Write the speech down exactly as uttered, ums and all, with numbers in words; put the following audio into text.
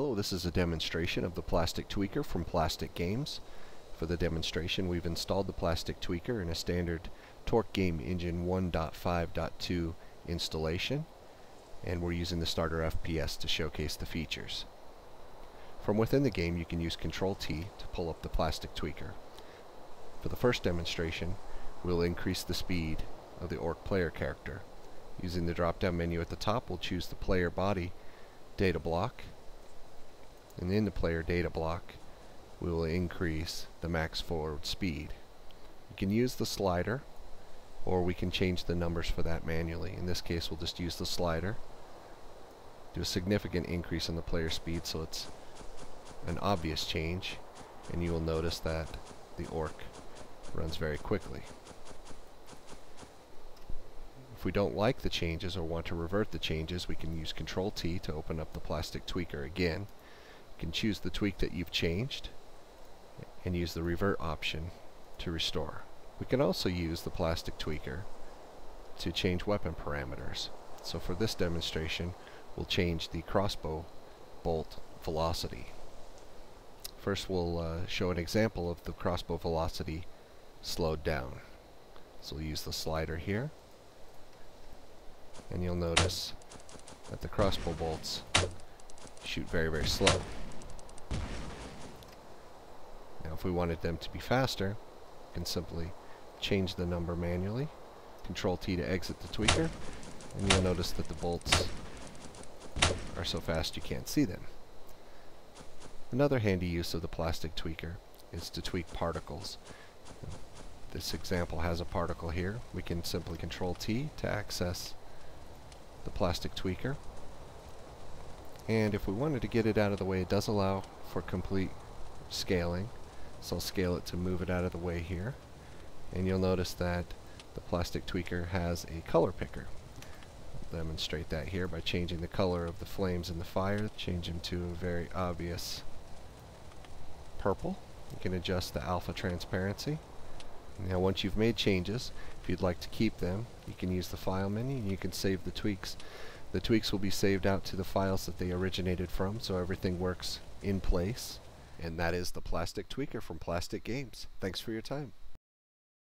Hello, this is a demonstration of the Plastic Tweaker from Plastic Games. For the demonstration, we've installed the Plastic Tweaker in a standard Torque Game Engine one point five point two installation, and we're using the starter F P S to showcase the features. From within the game, you can use Control T to pull up the Plastic Tweaker. For the first demonstration, we'll increase the speed of the Orc player character. Using the drop-down menu at the top, we'll choose the player body data block, and in the player data block we will increase the max forward speed. You can use the slider, or we can change the numbers for that manually. In this case, we'll just use the slider. Do a significant increase in the player speed, so it's an obvious change, and you will notice that the Orc runs very quickly. If we don't like the changes or want to revert the changes, we can use Control T to open up the Plastic Tweaker again. Can choose the tweak that you've changed and use the revert option to restore. We can also use the Plastic Tweaker to change weapon parameters. So for this demonstration, we'll change the crossbow bolt velocity. First, we'll uh, show an example of the crossbow velocity slowed down. So we'll use the slider here, and you'll notice that the crossbow bolts shoot very, very slow. If we wanted them to be faster, we can simply change the number manually. Control T to exit the tweaker, and you'll notice that the bolts are so fast you can't see them. Another handy use of the Plastic Tweaker is to tweak particles. This example has a particle here. We can simply Control T to access the Plastic Tweaker, and if we wanted to get it out of the way, it does allow for complete scaling. So I'll scale it to move it out of the way here, and you'll notice that the Plastic Tweaker has a color picker. I'll demonstrate that here by changing the color of the flames in the fire. Change them to a very obvious purple. You can adjust the alpha transparency. Now once you've made changes, if you'd like to keep them, you can use the file menu and you can save the tweaks. The tweaks will be saved out to the files that they originated from, so everything works in place. And that is the Plastic Tweaker from Plastic Games. Thanks for your time.